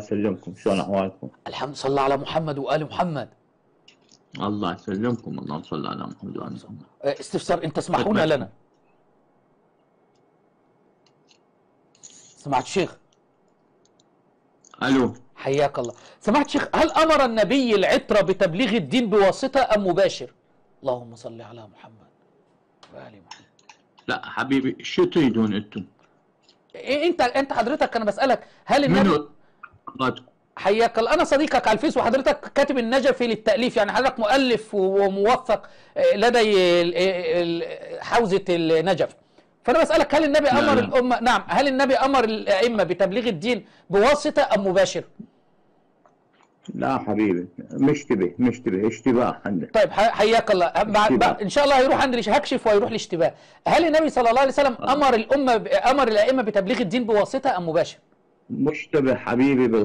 الله يسلمكم، شلون احوالكم؟ الحمد، صلى على محمد وآل محمد. الله يسلمكم، اللهم صل على محمد وآل محمد. استفسار، انت تسمحون لنا؟ سمعت شيخ؟ الو، حياك الله. سمعت شيخ، هل امر النبي العترة بتبليغ الدين بواسطة ام مباشر؟ اللهم صل على محمد وآل محمد. لا حبيبي، شو تريدون انتم؟ إيه انت حضرتك، انا بسألك هل النبي، حياك الله، انا صديقك على الفيس وحضرتك كاتب النجفي للتاليف، يعني حضرتك مؤلف وموفق لدي حوزة النجف، فانا بسألك هل النبي امر الامة، نعم، هل النبي امر الائمة بتبليغ الدين بواسطة ام مباشر؟ لا حبيبي، مشتبه اشتباه عندك. طيب، حياك الله، ان شاء الله هيروح عند، هكشف وهيروح الاشتباه. هل النبي صلى الله عليه وسلم امر الائمة بتبليغ الدين بواسطة ام مباشر؟ مشتبه حبيبي.